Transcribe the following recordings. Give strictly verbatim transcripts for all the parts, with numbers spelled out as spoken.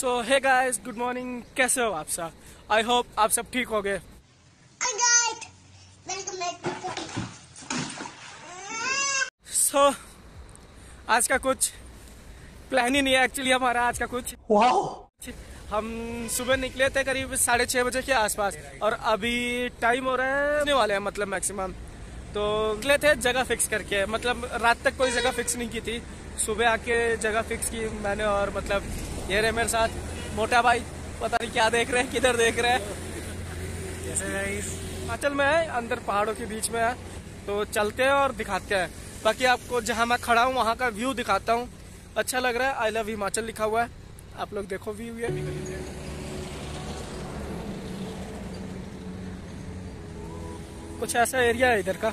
सो hey guys, good morning. कैसे हो आप सब? आई होप आप सब ठीक हो गए। सो so, आज का कुछ प्लान ही नहीं है एक्चुअली हमारा। आज का कुछ wow. हम सुबह निकले थे करीब साढ़े छः बजे के आसपास और अभी टाइम हो रहा है, होने वाले हैं मतलब मैक्सिमम। तो निकले थे जगह फिक्स करके, मतलब रात तक कोई जगह फिक्स नहीं की थी। सुबह आके जगह फिक्स की मैंने, और मतलब ये रहे मेरे साथ मोटा भाई। पता नहीं क्या देख रहे हैं, किधर देख रहे हैं। हिमाचल में है, अंदर पहाड़ों के बीच में है। तो चलते हैं और दिखाते हैं। बाकी आपको जहाँ मैं खड़ा हूँ वहाँ का व्यू दिखाता हूँ। अच्छा लग रहा है, आई लव हिमाचल लिखा हुआ है। आप लोग देखो व्यू ये। कुछ ऐसा एरिया है इधर का।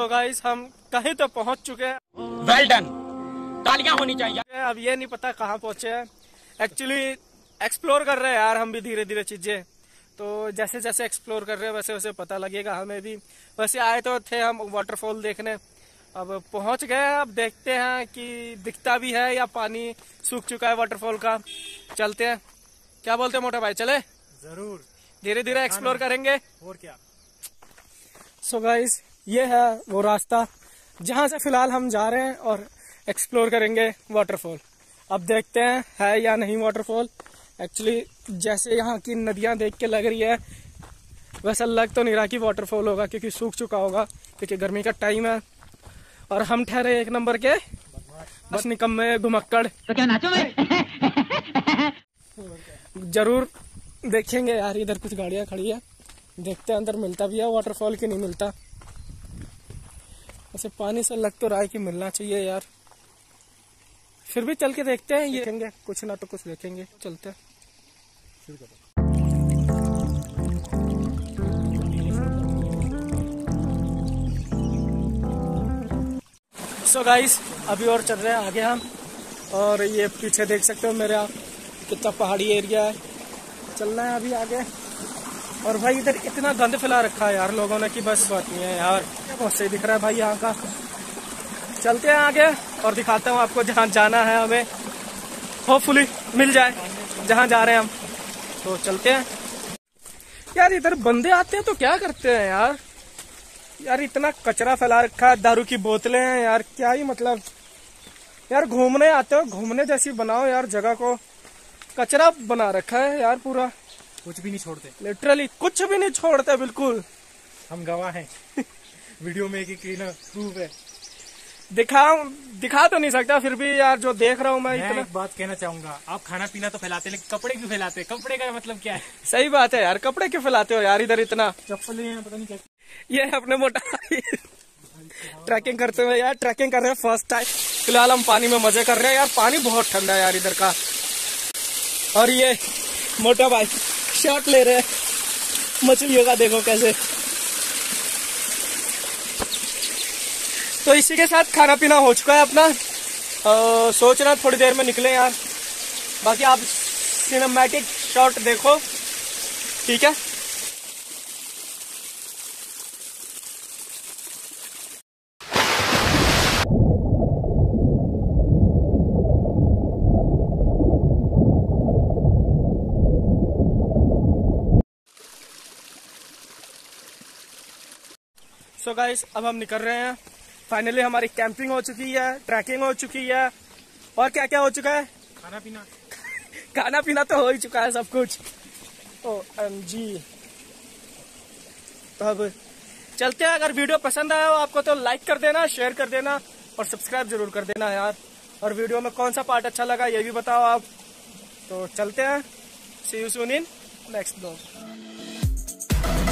तो गाइस, हम कहीं तो पहुंच चुके हैं। वेल डन, तालियां होनी चाहिए। अब ये नहीं पता कहाँ पहुंचे हैं एक्चुअली। एक्सप्लोर कर रहे हैं यार हम भी धीरे धीरे चीजें। तो जैसे जैसे एक्सप्लोर कर रहे हैं वैसे वैसे पता लगेगा हमें भी। वैसे आए तो थे हम वाटरफॉल देखने, अब पहुंच गए। अब देखते हैं कि दिखता भी है या पानी सूख चुका है वाटरफॉल का। चलते हैं, क्या बोलते हैं मोटा भाई? चले जरूर, धीरे धीरे एक्सप्लोर करेंगे और क्या। सो गाइस, ये है वो रास्ता जहाँ से फिलहाल हम जा रहे हैं और एक्सप्लोर करेंगे वाटरफॉल। अब देखते हैं है या नहीं वाटरफॉल। एक्चुअली जैसे यहाँ की नदियाँ देख के लग रही है वैसा लग तो नहीं रहा कि वाटरफॉल होगा, क्योंकि सूख चुका होगा, क्योंकि गर्मी का टाइम है और हम ठहरे एक नंबर के बस निकम्मे घुमक्कड़। तो क्या नाचो मैं? जरूर देखेंगे यार। इधर कुछ गाड़ियाँ खड़ी है, देखते हैं अंदर मिलता भी है वाटरफॉल की नहीं मिलता। ऐसे पानी से लग तो रहा है कि मिलना चाहिए यार, फिर भी चल के देखते हैं। ये देखेंगे, कुछ ना तो कुछ देखेंगे। चलते हैं। शुरू करो। सो गाइस, अभी और चल रहे हैं आगे हम। और ये पीछे देख सकते हो मेरे आप, कितना पहाड़ी एरिया है। चलना है अभी आगे। और भाई इधर इतना गंद फैला रखा है यार लोगों ने कि बस बात नहीं है यार। बहुत सही दिख रहा है भाई यहाँ का। चलते हैं आगे और दिखाता हूँ आपको जहाँ जाना है हमें। होपफुली मिल जाए जहाँ जा रहे हैं हम। तो चलते हैं यार। इधर बंदे आते हैं तो क्या करते हैं यार? यार इतना कचरा फैला रखा है, दारू की बोतलें हैं यार, क्या ही मतलब। यार घूमने आते हो, घूमने जैसी बनाओ यार जगह को। कचरा बना रखा है यार पूरा, कुछ भी नहीं छोड़ते। लिटरली कुछ भी नहीं छोड़ते, बिल्कुल। हम गवाह हैं। वीडियो में एक क्लीनर प्रूफ है। दिखा दिखा तो नहीं सकता, फिर भी यार जो देख रहा हूँ मैं, मैं इतना एक बात कहना चाहूंगा। आप खाना पीना तो फैलाते, लेकिन कपड़े क्यों फैलाते? कपड़े का मतलब क्या है? सही बात है यार, कपड़े क्यों फैलाते हो यार इधर? इतना चप्पल पता नहीं क्या। ये अपने मोटा ट्रैकिंग करते हुए यार, ट्रैकिंग कर रहे हैं फर्स्ट टाइम। फिलहाल हम पानी में मजे कर रहे हैं यार। पानी बहुत ठंडा है यार इधर का। और ये मोटा भाई शॉट ले रहे हैं मछलियों का, देखो कैसे। तो इसी के साथ खाना पीना हो चुका है अपना। आ, सोच रहा थोड़ी देर में निकले यार। बाकी आप सिनेमैटिक शॉट देखो, ठीक है। सो गाइस, अब हम निकल रहे हैं। फाइनली हमारी कैंपिंग हो चुकी है, ट्रैकिंग हो चुकी है, और क्या क्या हो चुका है? खाना पीना। खाना पीना तो हो ही चुका है सब कुछ। O M G. तो अब चलते हैं। अगर वीडियो पसंद आया हो आपको तो लाइक कर देना, शेयर कर देना और सब्सक्राइब जरूर कर देना यार। और वीडियो में कौन सा पार्ट अच्छा लगा ये भी बताओ आप। तो चलते हैं, see you soon in next blog.